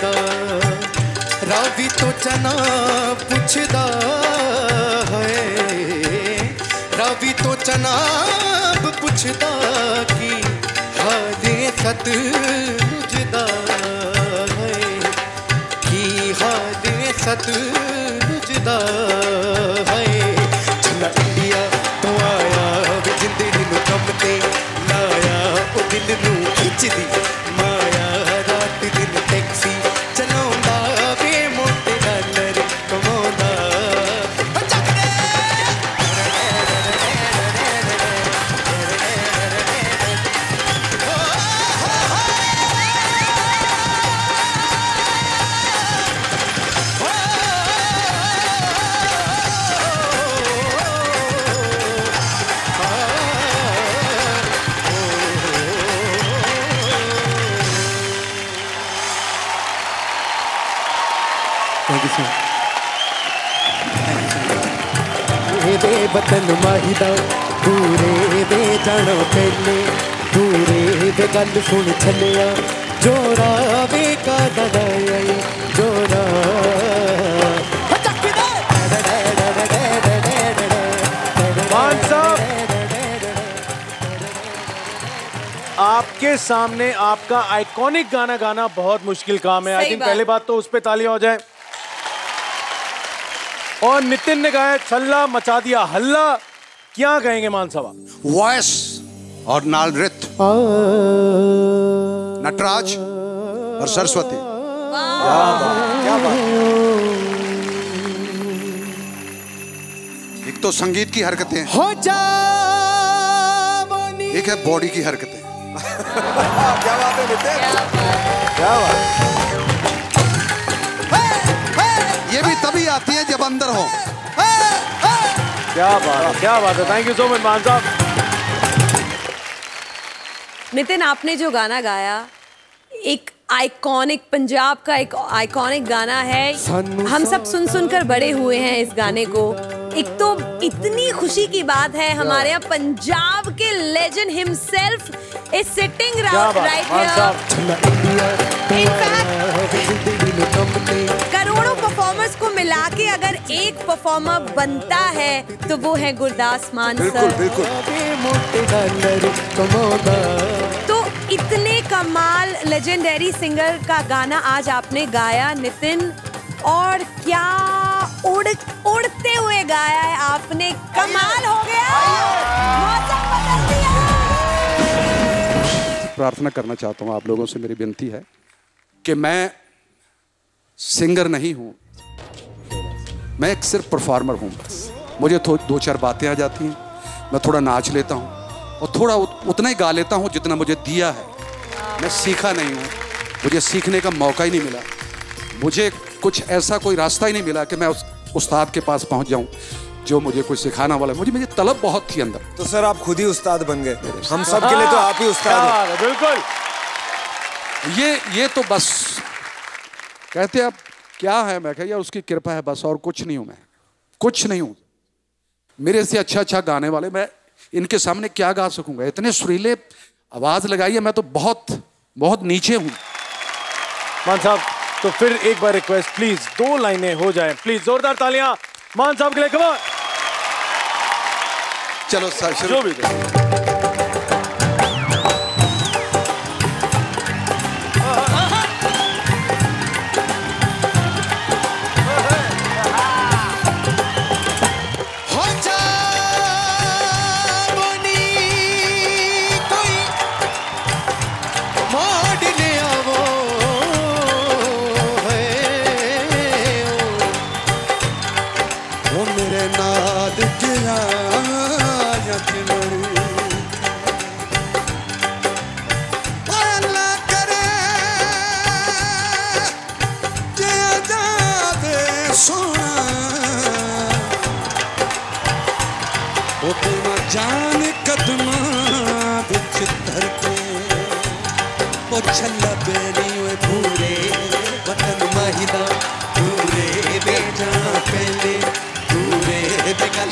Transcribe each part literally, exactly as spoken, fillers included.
पुछदा रावी तो चना पुछदा है रावी तो चनाब पुछदा कि हाले खत रुजदा है कि हाले खत रुजदा है चला इंडिया तो आया जिंदड़ी नू कम ते लाया ओ दिल नू खिचदी माया रात दिन टैक्सी चलाऊंगा वे मोटे डॉलर कमाऊंगा वतन माहिदा दूरे दे जाना पहले दूरे दे गल सुन छलिया जोरा वे का दया जोरा आपके सामने आपका आइकॉनिक गाना गाना बहुत मुश्किल काम है। आई थिंक पहले बात तो उस पर तालियां हो जाए। और नितिन ने गाया छल्ला मचा दिया हल्ला, क्या कहेंगे मान साहब? वॉइस और नाल नृत्य, नटराज और सरस्वती, क्या बात, क्या बात। एक तो संगीत की हरकतें हो जा, एक है बॉडी की हरकतें। क्या बात है नितिन, क्या बात। ये भी तभी आती है जब अंदर हो। क्या बात है, क्या बात है। थैंक यू सो मच मान साहब। नितिन, आपने जो गाना गाया एक आइकॉनिक, पंजाब का एक आइकॉनिक गाना है। हम सब सुन सुन कर बड़े हुए हैं इस गाने को। एक तो इतनी खुशी की बात है, हमारे यहाँ पंजाब के legend himself is sitting right here. करोड़ों परफॉर्मर्स को मिला के अगर एक परफॉर्मर बनता है तो वो है गुरदास मान सर। बिल्कुल, बिल्कुल। तो इतने कमाल लेजेंडरी सिंगर का गाना आज आपने गाया नितिन, और क्या उड़ उड़ते हुए गाया है आपने, कमाल हो गया। मौसम बदल दिया। प्रार्थना करना चाहता हूँ आप लोगों से, मेरी विनती है कि मैं सिंगर नहीं हूँ, मैं एक सिर्फ परफॉर्मर हूँ। मुझे दो चार बातें आ जाती हैं, मैं थोड़ा नाच लेता हूँ और थोड़ा उत, उतना ही गा लेता हूँ जितना मुझे दिया है। मैं सीखा नहीं हूँ, मुझे सीखने का मौका ही नहीं मिला, मुझे कुछ ऐसा कोई रास्ता ही नहीं मिला कि मैं उस उस्ताद के पास पहुंच जाऊं जो मुझे कुछ सिखाना वाला है। मुझे मुझे तलब बहुत थी अंदर। तो सर आप खुद ही उस्ताद बन गए, हम सब के लिए तो आप ही उस्ताद हैं। बिल्कुल। ये ये तो बस कहते आप क्या है, मैं कह उसकी कृपा है बस, और कुछ नहीं हूं मैं, कुछ नहीं हूं। मेरे से अच्छा अच्छा गाने वाले, मैं इनके सामने क्या गा सकूंगा? इतने सुरीले आवाज लगाई है, मैं तो बहुत बहुत नीचे हूँ। मान साहब, तो फिर एक बार रिक्वेस्ट, प्लीज दो लाइनें हो जाएं, प्लीज जोरदार तालियां मान साहब के लिए। कम ऑन, चलो सर शुरू भी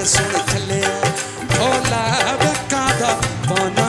गल सुन चले भोला बेका दा पाना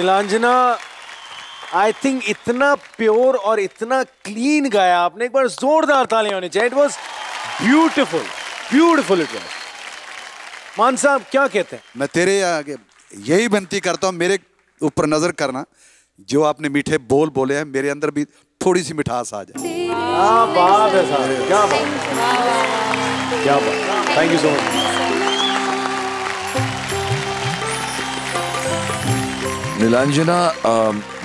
नीलांजना, I think इतना प्योर और इतना क्लीन गाया आपने, एक बार जोरदार तालियां होनी चाहिए. It was Beautiful. Beautiful it was. مان صاحب کیا کہتے ہیں؟ میں تیرے آگے یہی بنتی کرتا ہوں میرے اوپر نظر کرنا جو آپ نے میٹھے بول بولے ہیں میرے اندر بھی تھوڑی سی مٹھاس آ جائے. کیا بات ہے صاحب کیا بات کیا بات. تھینک یو سو مچ. نیلانجنا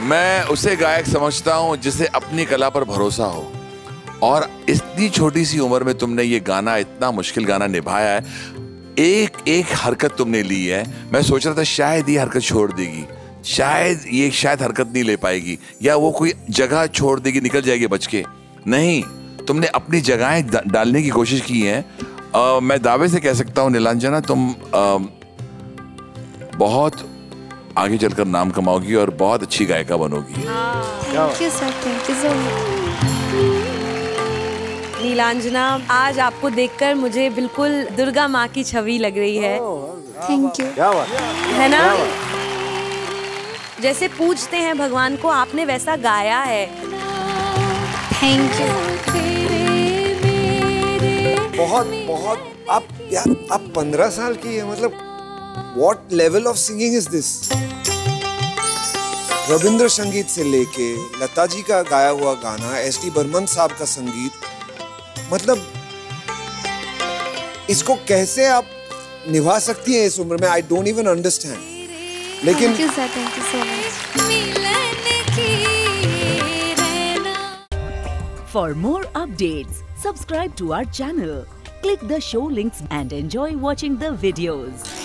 میں اسے گائک سمجھتا ہوں جسے اپنی کلا پر بھروسہ ہو اور اتنی چھوٹی سی عمر میں تم نے یہ گانا اتنا مشکل گانا نبھایا ہے. ایک ایک حرکت تم نے لی ہے. میں سوچ رہا تھا شاید یہ حرکت چھوڑ دے گی شاید یہ شاید حرکت نہیں لے پائے گی یا وہ کوئی جگہ چھوڑ دے گی نکل جائے گی بچ کے. نہیں تم نے اپنی جگہیں ڈالنے کی کوشش کی ہیں. میں دعوے سے کہہ سکتا ہوں نیلانجنا تم بہت آگے چل کر نام کماؤ گی اور بہت اچھی گائکہ بنو گی. نیلانجنا آج آپ کو دیکھ کر مجھے بالکل درگا ماں کی چھوی لگ رہی ہے. Thank you. ہے نا جیسے پوچھتے ہیں بھگوان کو آپ نے ویسا گایا ہے. Thank you. بہت بہت آپ آپ پندرہ سال کی ہے مطلب what level of singing is this. Rabindra سنگیت سے لے کے لتا جی کا گایا ہوا گانا ایس ڈی برمن صاحب کا سنگیت مطلب اس کو کیسے آپ نبھا سکتی ہیں اس عمر میں. I don't even understand. لیکن For more updates, subscribe to our channel, click the show links and enjoy watching the videos.